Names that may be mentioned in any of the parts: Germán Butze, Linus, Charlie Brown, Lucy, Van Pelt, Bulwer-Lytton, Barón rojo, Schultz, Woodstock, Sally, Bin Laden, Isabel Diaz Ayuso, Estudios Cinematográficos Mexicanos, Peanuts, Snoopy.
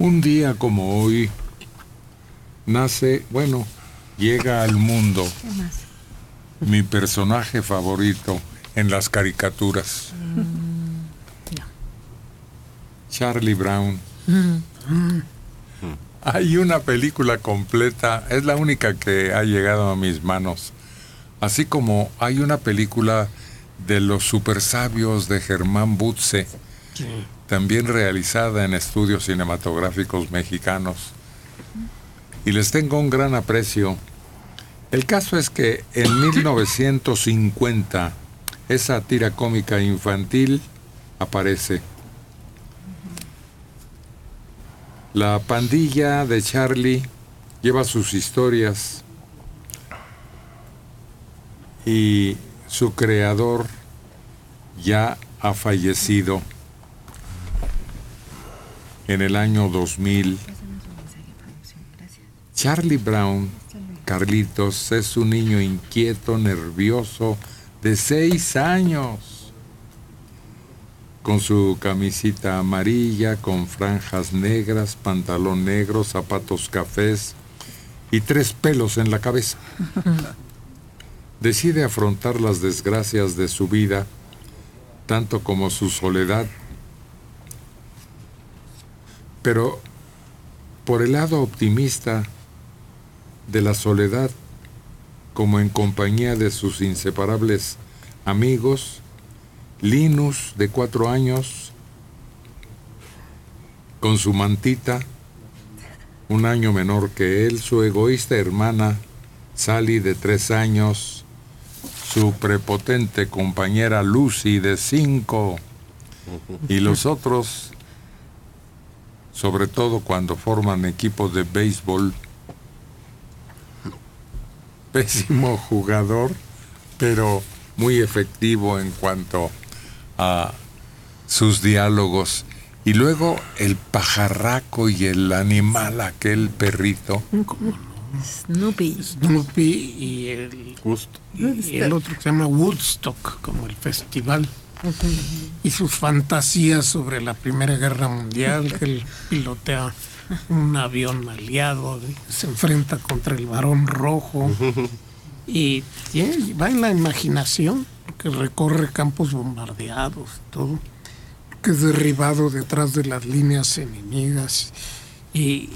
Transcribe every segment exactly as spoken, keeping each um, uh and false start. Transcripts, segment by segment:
Un día como hoy nace, bueno, llega al mundo mi personaje favorito en las caricaturas. Mm, no. Charlie Brown. Mm, mm. Hay una película completa, es la única que ha llegado a mis manos. Así como hay una película de los supersabios de Germán Butze, sí, también realizada en Estudios Cinematográficos Mexicanos. Y les tengo un gran aprecio. El caso es que en mil novecientos cincuenta, esa tira cómica infantil aparece. La pandilla de Charlie lleva sus historias y su creador ya ha fallecido en el año dos mil. Charlie Brown, Carlitos, es un niño inquieto, nervioso, de seis años, con su camisita amarilla, con franjas negras, pantalón negro, zapatos cafés y tres pelos en la cabeza. Decide afrontar las desgracias de su vida, tanto como su soledad. Pero por el lado optimista de la soledad, como en compañía de sus inseparables amigos, Linus, de cuatro años, con su mantita, un año menor que él, su egoísta hermana, Sally, de tres años, su prepotente compañera Lucy, de cinco, y los otros, sobre todo cuando forman equipos de béisbol. Pésimo jugador, pero muy efectivo en cuanto a sus diálogos. Y luego el pajarraco y el animal, aquel perrito. ¿Cómo no? Snoopy. Snoopy y el, y el otro que se llama Woodstock, como el festival. Y sus fantasías sobre la Primera Guerra Mundial, que él pilotea un avión aliado, se enfrenta contra el Barón Rojo y yeah, va en la imaginación, que recorre campos bombardeados, todo, que es derribado detrás de las líneas enemigas y, y,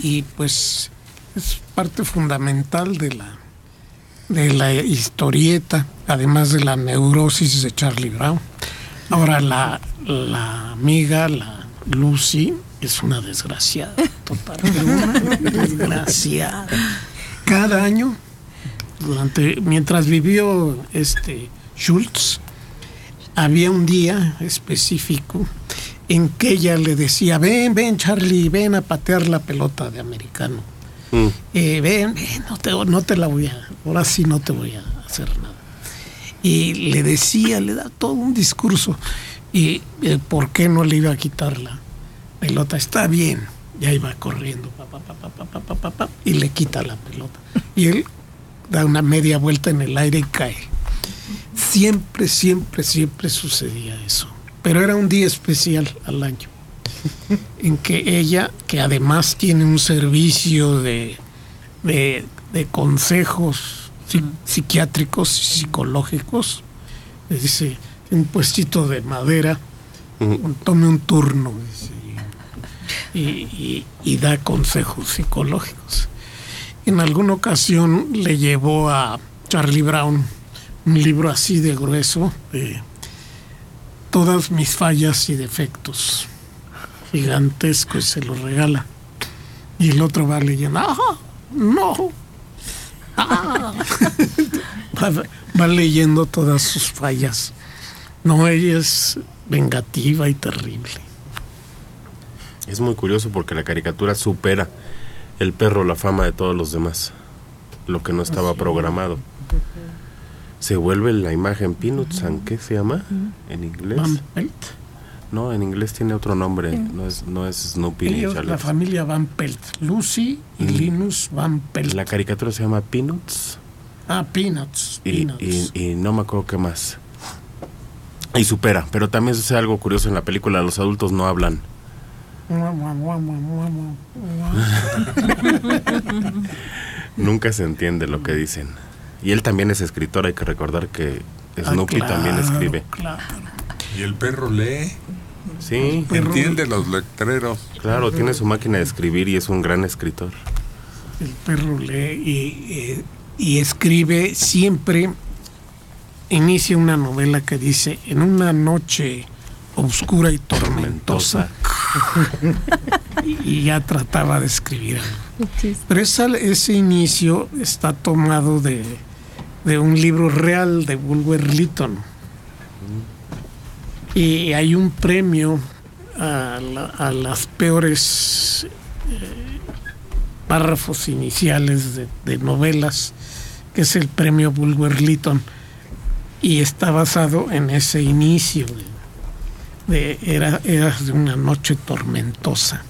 y pues es parte fundamental de la de la historieta, además de la neurosis de Charlie Brown. Ahora, la, la amiga, la Lucy, es una desgraciada, total, una desgraciada. Cada año, durante mientras vivió este Schultz, había un día específico en que ella le decía, ven, ven Charlie, ven a patear la pelota de americano. Mm. Eh, ven, ven, no te, no te la voy a, ahora sí no te voy a hacer nada. Y le decía, le da todo un discurso, y eh, por qué no le iba a quitar la pelota. Está bien, ya iba corriendo, pa, pa, pa, pa, pa, pa, pa, pa, y le quita la pelota. Y él da una media vuelta en el aire y cae. Siempre, siempre, siempre sucedía eso. Pero era un día especial al año, en que ella, que además tiene un servicio de, de, de consejos si, psiquiátricos y psicológicos, le dice, un puestito de madera, tome un turno, dice, y, y, y da consejos psicológicos. En alguna ocasión le llevó a Charlie Brown un libro así de grueso, de todas mis fallas y defectos, gigantesco, y se lo regala. Y el otro va leyendo, ¡ah, no! ¡Ah! va, va leyendo todas sus fallas. No, ella es vengativa y terrible. Es muy curioso porque la caricatura supera el perro la fama de todos los demás, lo que no estaba programado. Se vuelve la imagen Peanuts, ¿qué se llama en inglés? Van Pelt. No, en inglés tiene otro nombre, no es, no es Snoopy. Ellos, la familia Van Pelt, Lucy y mm. Linus Van Pelt. La caricatura se llama Peanuts. Ah, Peanuts. Y, Peanuts. Y, y no me acuerdo qué más. Y supera, pero también sucede algo curioso en la película, los adultos no hablan. Nunca se entiende lo que dicen. Y él también es escritor, hay que recordar que Snoopy, ah, claro, también escribe. Claro. Y el perro lee. Sí. Entiende los letreros. Claro, tiene su máquina de escribir y es un gran escritor. El perro lee y, y, y escribe siempre. Inicia una novela que dice: en una noche oscura y tormentosa. Y ya trataba de escribir. Pero esa, ese inicio está tomado de, de un libro real de Bulwer-Lytton. Y hay un premio a, la, a las peores eh, párrafos iniciales de, de novelas, que es el premio Bulwer-Lytton. Y está basado en ese inicio de, de era, era de una noche tormentosa.